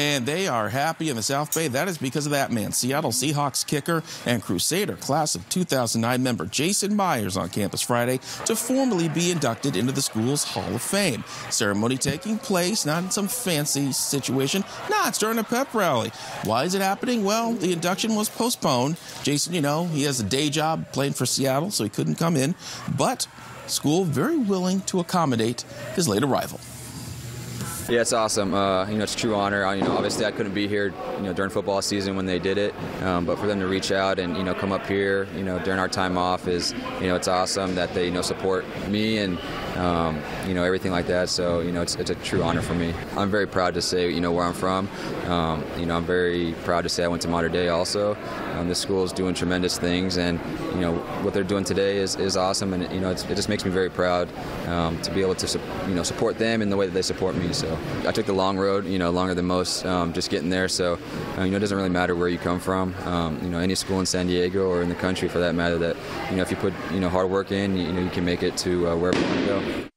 and they are happy in the South Bay. That is because of that man, Seattle Seahawks kicker and Crusader class of 2009 member Jason Myers on campus Friday to formally be inducted into the school's Hall of Fame. Ceremony taking place, not in some fancy situation. No, it's during a pep rally. Why is it happening? Well, the induction was postponed. Jason, you know, he has a day job playing for Seattle, so he couldn't come in, but school very willing to accommodate his late arrival. Yeah, it's awesome. You know, it's a true honor. Obviously I couldn't be here, during football season when they did it, but for them to reach out and, come up here, during our time off is, it's awesome that they, support me and, everything like that. So, it's a true honor for me. I'm very proud to say, where I'm from. I'm very proud to say I went to Mater Dei also. This school is doing tremendous things, and, what they're doing today is awesome, and, it just makes me very proud to be able to, support them in the way that they support me. So I took the long road, longer than most, just getting there. So, it doesn't really matter where you come from. Any school in San Diego or in the country for that matter, that, if you put, hard work in, you can make it to wherever you want to go.